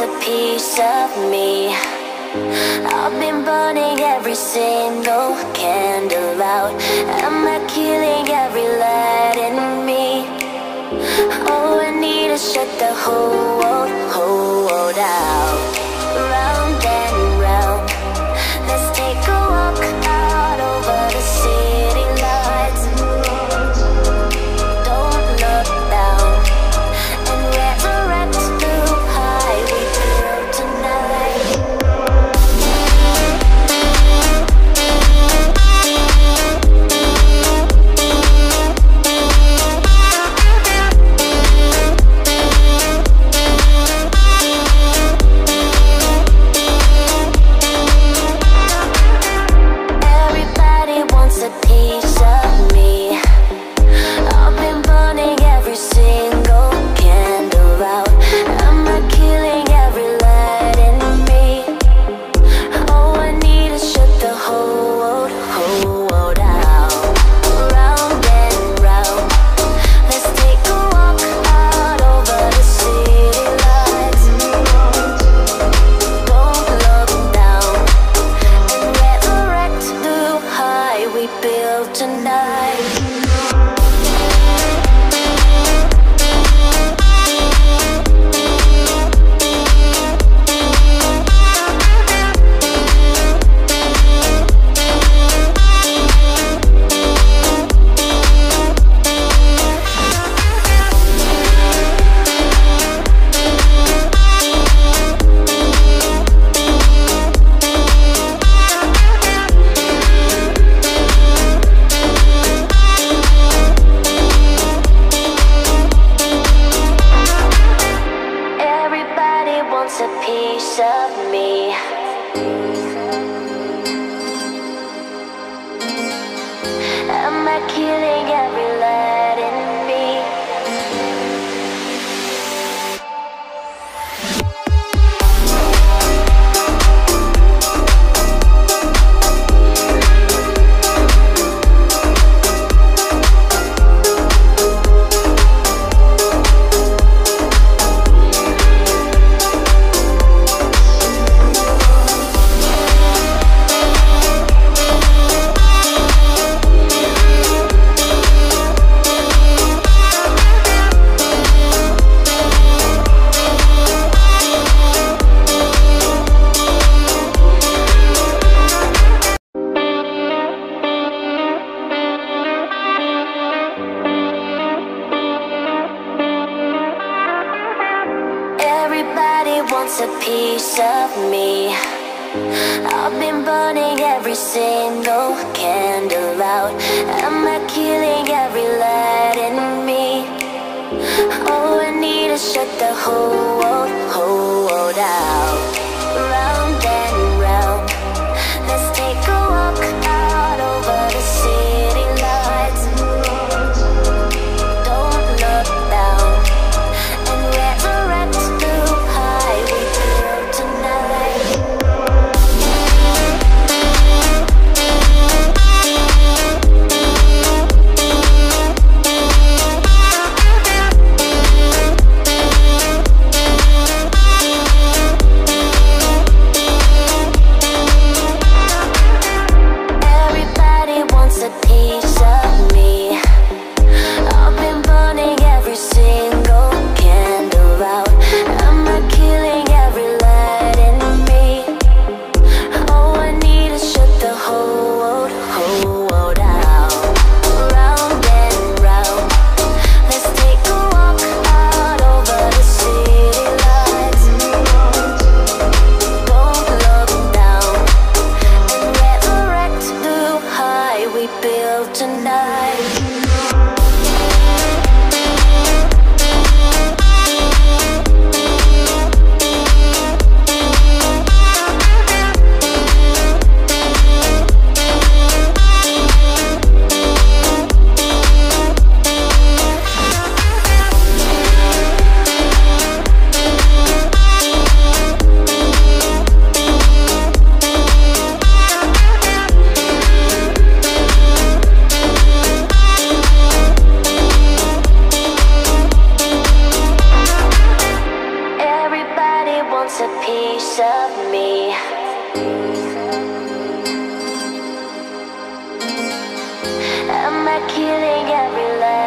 wants a piece of me. I've been burning every single candle out. Am I killing every light in me? Oh, I need to shut the whole world out. Round and round, let's take a walk out over the city lights. Don't look down and resurrect the high we built tonight. Everybody wants a piece of me. I've been burning every single candle out. Am I killing every light in me? Oh, I need to shut the whole world out. Round and round, let's take a walk out over the city lights. Don't look down and resurrect the high we built tonight. A piece of me. Am I killing every light in me? Wants a piece of me. I've been burning every single candle out. Am I killing every light in me? Oh, I need to shut the whole world out. Round and round, let's take a walk out over the city lights. Don't look down and resurrect the high we built tonight. of me. Am I killing every line?